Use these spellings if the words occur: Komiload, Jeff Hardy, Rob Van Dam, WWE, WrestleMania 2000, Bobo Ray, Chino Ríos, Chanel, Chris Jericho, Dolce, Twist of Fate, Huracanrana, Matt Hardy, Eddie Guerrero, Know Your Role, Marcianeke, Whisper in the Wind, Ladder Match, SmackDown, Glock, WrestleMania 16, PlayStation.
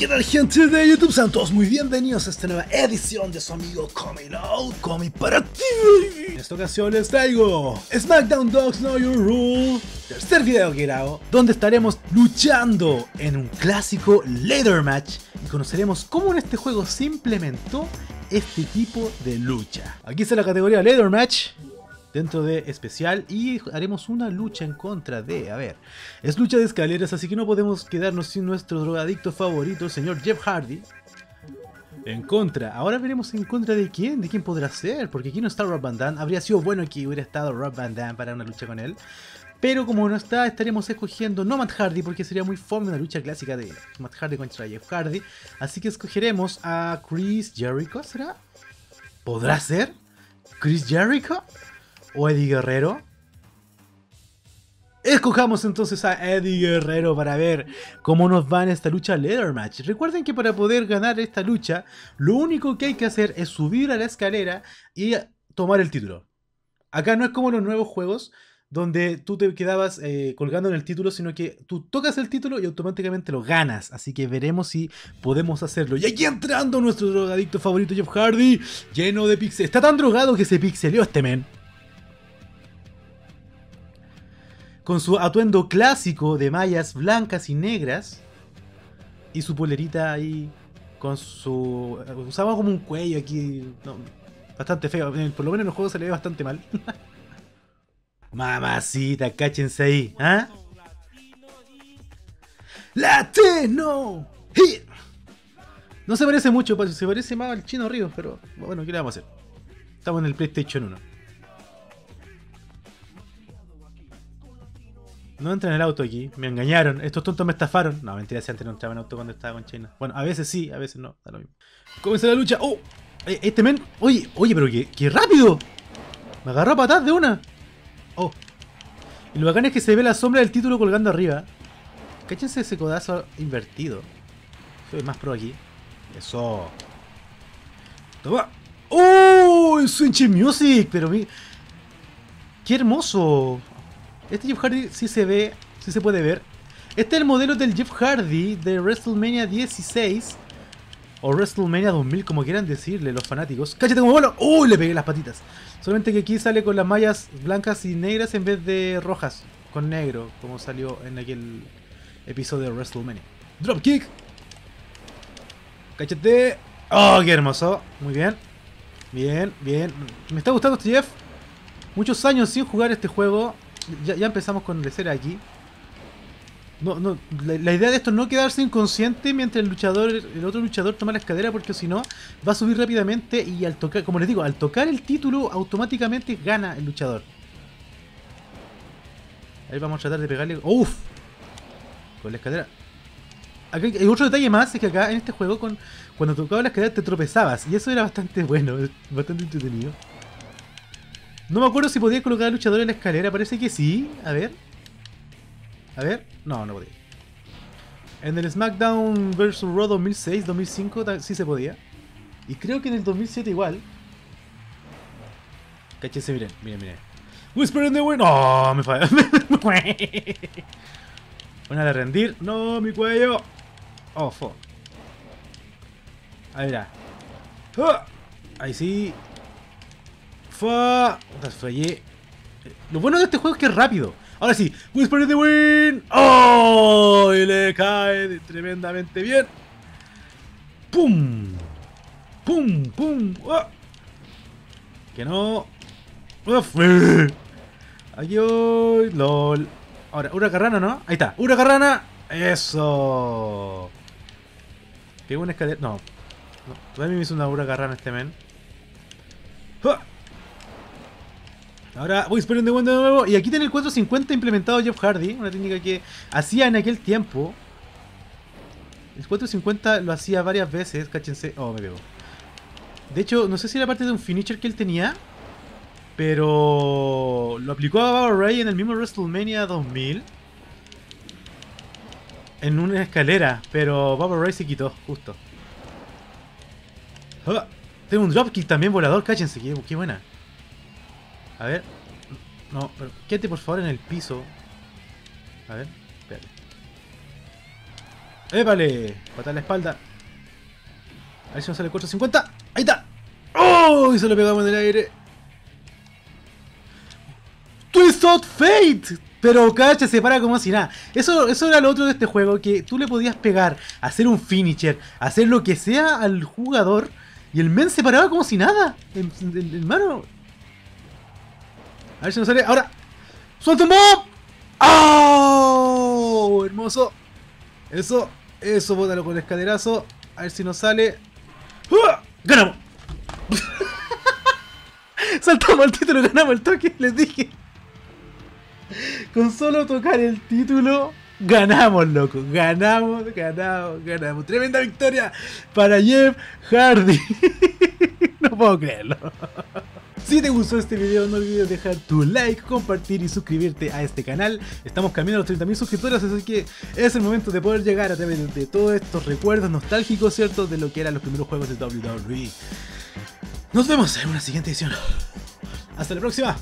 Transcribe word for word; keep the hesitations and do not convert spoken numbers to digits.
¿Qué tal, gente de YouTube? Sean todos muy bienvenidos a esta nueva edición de su amigo Komiload, Komi para ti. En esta ocasión les traigo SmackDown Dogs Know Your Rule, tercer video que grabo, donde estaremos luchando en un clásico ladder match y conoceremos cómo en este juego se implementó este tipo de lucha. Aquí está la categoría ladder match dentro de especial y haremos una lucha en contra de, a ver, es lucha de escaleras, así que no podemos quedarnos sin nuestro drogadicto favorito, el señor Jeff Hardy. En contra, ahora veremos en contra de quién, de quién podrá ser, porque aquí no está Rob Van Dam. Habría sido bueno que hubiera estado Rob Van Dam para una lucha con él, pero como no está, estaremos escogiendo no Matt Hardy, porque sería muy fome una lucha clásica de Matt Hardy contra Jeff Hardy, así que escogeremos a Chris Jericho, ¿será? ¿Podrá ser Chris Jericho? ¿O Eddie Guerrero? Escojamos entonces a Eddie Guerrero para ver cómo nos va en esta lucha ladder match. Recuerden que para poder ganar esta lucha, lo único que hay que hacer es subir a la escalera y tomar el título. Acá no es como los nuevos juegos, donde tú te quedabas eh, colgando en el título, sino que tú tocas el título y automáticamente lo ganas. Así que veremos si podemos hacerlo. Y aquí entrando nuestro drogadicto favorito Jeff Hardy, lleno de pixeles. Está tan drogado que se pixeleó este men. Con su atuendo clásico de mallas blancas y negras. Y su polerita ahí. Con su... usaba como un cuello aquí. No, bastante feo. Por lo menos en los juegos se le ve bastante mal. Mamacita, cáchense ahí. ¿Ah? ¡Latino! ¡Hit! No se parece mucho, se parece más al Chino Ríos. Pero bueno, ¿qué le vamos a hacer? Estamos en el PlayStation uno. No entra en el auto aquí, me engañaron, estos tontos me estafaron. No, mentira, si antes no entraba en auto cuando estaba con China. Bueno, a veces sí, a veces no, da lo mismo. Comienza la lucha, oh, este men, oye, oye, pero qué, qué rápido. Me agarró a patas de una. Oh, y lo bacán es que se ve la sombra del título colgando arriba. Cáchense ese codazo invertido. Soy más pro aquí. Eso. Toma. Oh, el Switch Music, pero mi... qué hermoso. Este Jeff Hardy sí se ve, sí se puede ver. Este es el modelo del Jeff Hardy de WrestleMania dieciséis. O WrestleMania dos mil, como quieran decirle los fanáticos. ¡Cállate como bolo! ¡Uy! Le pegué las patitas. Solamente que aquí sale con las mallas blancas y negras en vez de rojas. Con negro, como salió en aquel episodio de WrestleMania. ¡Dropkick! ¡Cállate! ¡Oh, qué hermoso! Muy bien. Bien, bien. Me está gustando este Jeff. Muchos años sin jugar este juego. Ya, ya empezamos con la escena aquí. No, no, la, la idea de esto es no quedarse inconsciente mientras el luchador, el otro luchador toma la escalera, porque si no, va a subir rápidamente y al tocar, como les digo, al tocar el título automáticamente gana el luchador. Ahí vamos a tratar de pegarle. ¡Uf! Con la escalera. Acá hay otro detalle más, es que acá en este juego con, cuando tocaba la escalera te tropezabas. Y eso era bastante bueno, bastante entretenido. No me acuerdo si podía colocar al luchador en la escalera. Parece que sí. A ver. A ver. No, no podía. En el SmackDown vs Raw dos mil seis, dos mil cinco sí se podía. Y creo que en el dos mil siete igual. Cáchense, miren, miren, miren. Whisper in the Wind. No, me falla. Una de rendir. No, mi cuello. Oh, fuck. Ahí verá. ¡Ah! Ahí sí. Fallé. Lo bueno de este juego es que es rápido. Ahora sí, Whisper in the Wind. ¡Oh! Y le cae tremendamente bien. ¡Pum! ¡Pum! ¡Pum! ¡Oh! Que no. ¡Uf! Ay, oh, lol. Ahora, Huracanrana, ¿no? Ahí está, Huracanrana. ¡Eso! Pegó una escalera. No. No. Todavía me hizo una Huracanrana este men. ¡Oh! Ahora, Whisper in the Wind de nuevo. Y aquí tiene el cuatrocientos cincuenta implementado Jeff Hardy. Una técnica que hacía en aquel tiempo. El cuatrocientos cincuenta lo hacía varias veces. Cáchense. Oh, me pegó. De hecho, no sé si era parte de un finisher que él tenía. Pero... lo aplicó a Bobo Ray en el mismo WrestleMania dos mil. En una escalera. Pero Bobo Ray se quitó, justo. Oh, tengo un dropkick también volador. Cáchense. Qué, qué buena. A ver, no, pero quédate por favor en el piso. A ver, espérate. ¡Épale! Patada en la espalda. A ver si nos sale cuatrocientos cincuenta. ¡Ahí está! ¡Oh! Y se lo pegamos en el aire. ¡Twist of Fate! Pero cacha, se para como si nada. Eso, eso era lo otro de este juego, que tú le podías pegar, hacer un finisher, hacer lo que sea al jugador, y el men se paraba como si nada. Hermano. A ver si nos sale. Ahora. ¡Suelta un mob! ¡Oh! Hermoso. Eso. Eso, bótalo con el escalerazo. A ver si nos sale. ¡Uh! ¡Ganamos! Saltamos el título, ganamos el toque, les dije. Con solo tocar el título, ganamos, loco. Ganamos, ganamos, ganamos. Tremenda victoria para Jeff Hardy. No puedo creerlo. Si te gustó este video, no olvides dejar tu like, compartir y suscribirte a este canal. Estamos camino a los treinta mil suscriptores, así que es el momento de poder llegar a través de todos estos recuerdos nostálgicos, ¿cierto? De lo que eran los primeros juegos de doble u doble u E. Nos vemos en una siguiente edición. Hasta la próxima.